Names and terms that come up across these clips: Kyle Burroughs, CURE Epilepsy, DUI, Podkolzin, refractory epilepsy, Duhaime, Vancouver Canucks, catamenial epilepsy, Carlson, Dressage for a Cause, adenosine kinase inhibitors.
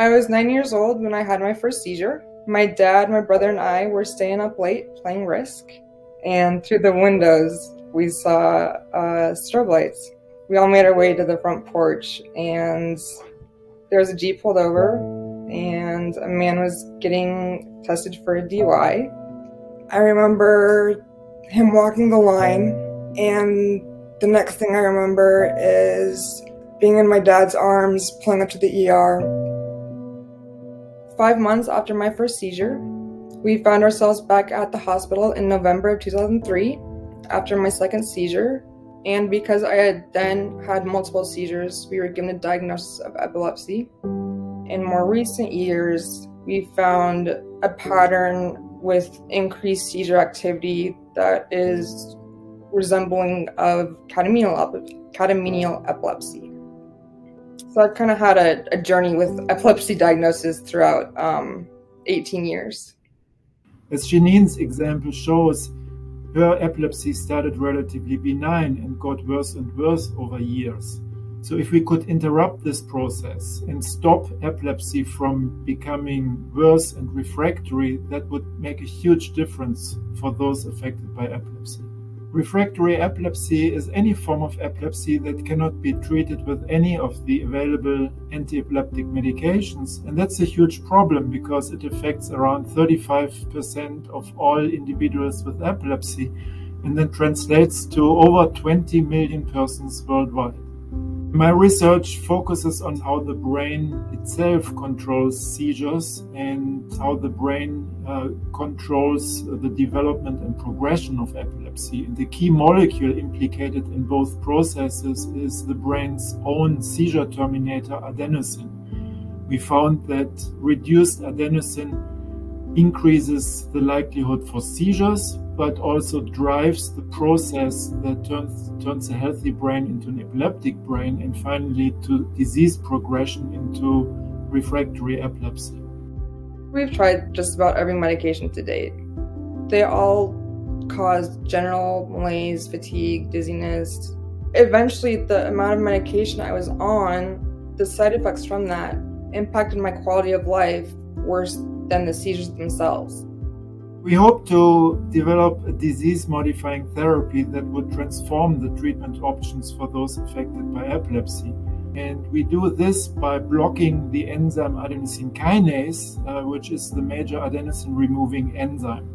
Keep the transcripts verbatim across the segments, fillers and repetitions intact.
I was nine years old when I had my first seizure. My dad, my brother, and I were staying up late playing Risk, and through the windows we saw uh, strobe lights. We all made our way to the front porch, and there was a Jeep pulled over, and a man was getting tested for a D U I. I remember him walking the line, and the next thing I remember is being in my dad's arms, pulling up to the E R. Five months after my first seizure, we found ourselves back at the hospital in November of two thousand three after my second seizure. And because I had then had multiple seizures, we were given a diagnosis of epilepsy. In more recent years, we found a pattern with increased seizure activity that is resembling of catamenial, catamenial epilepsy. So I've kind of had a, a journey with epilepsy diagnosis throughout um, eighteen years. As Janine's example shows, her epilepsy started relatively benign and got worse and worse over years. So if we could interrupt this process and stop epilepsy from becoming worse and refractory, that would make a huge difference for those affected by epilepsy. Refractory epilepsy is any form of epilepsy that cannot be treated with any of the available anti-epileptic medications, and that's a huge problem because it affects around thirty-five percent of all individuals with epilepsy, and then translates to over twenty million persons worldwide. My research focuses on how the brain itself controls seizures and how the brain uh, controls the development and progression of epilepsy. And the key molecule implicated in both processes is the brain's own seizure terminator, adenosine. We found that reduced adenosine increases the likelihood for seizures, but also drives the process that turns, turns a healthy brain into an epileptic brain and finally to disease progression into refractory epilepsy. We've tried just about every medication to date. They all cause general malaise, fatigue, dizziness. Eventually, the amount of medication I was on, the side effects from that, impacted my quality of life worse than the seizures themselves. We hope to develop a disease-modifying therapy that would transform the treatment options for those affected by epilepsy. And we do this by blocking the enzyme adenosine kinase, uh, which is the major adenosine-removing enzyme.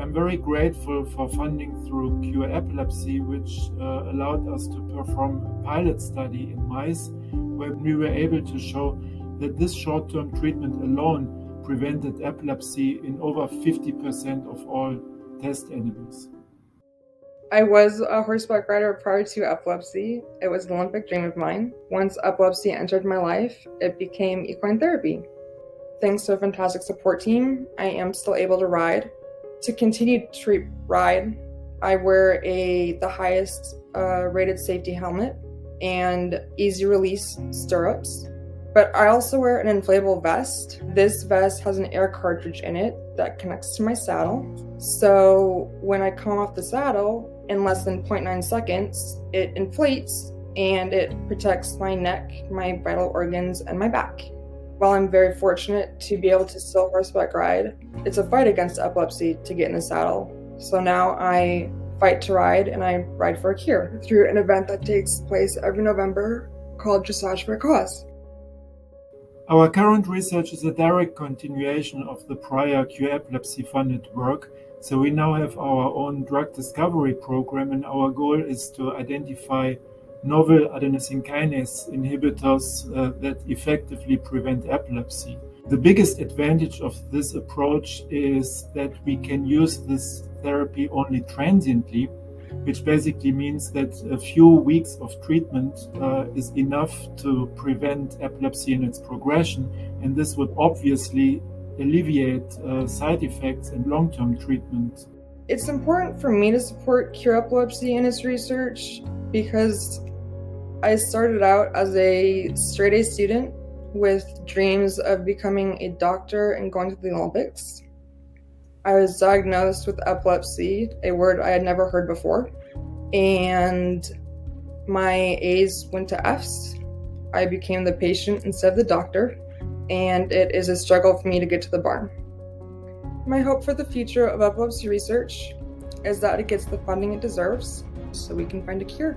I'm very grateful for funding through CURE Epilepsy, which uh, allowed us to perform a pilot study in mice, where we were able to show that this short-term treatment alone prevented epilepsy in over fifty percent of all test animals. I was a horseback rider prior to epilepsy. It was an Olympic dream of mine. Once epilepsy entered my life, it became equine therapy. Thanks to a fantastic support team, I am still able to ride. To continue to treat ride, I wear a the highest uh, rated safety helmet and easy release stirrups. But I also wear an inflatable vest. This vest has an air cartridge in it that connects to my saddle. So when I come off the saddle, in less than zero point nine seconds, it inflates and it protects my neck, my vital organs, and my back. While I'm very fortunate to be able to still horseback ride, it's a fight against epilepsy to get in the saddle. So now I fight to ride, and I ride for a cure through an event that takes place every November called Dressage for a Cause. Our current research is a direct continuation of the prior CURE Epilepsy funded work, so we now have our own drug discovery program, and our goal is to identify novel adenosine kinase inhibitors uh, that effectively prevent epilepsy. The biggest advantage of this approach is that we can use this therapy only transiently, which basically means that a few weeks of treatment uh, is enough to prevent epilepsy in its progression, and this would obviously alleviate uh, side effects and long-term treatment. It's important for me to support CURE Epilepsy and its research because I started out as a straight-A student with dreams of becoming a doctor and going to the Olympics. I was diagnosed with epilepsy, a word I had never heard before, and my A's went to F's. I became the patient instead of the doctor, and it is a struggle for me to get to the barn. My hope for the future of epilepsy research is that it gets the funding it deserves so we can find a cure.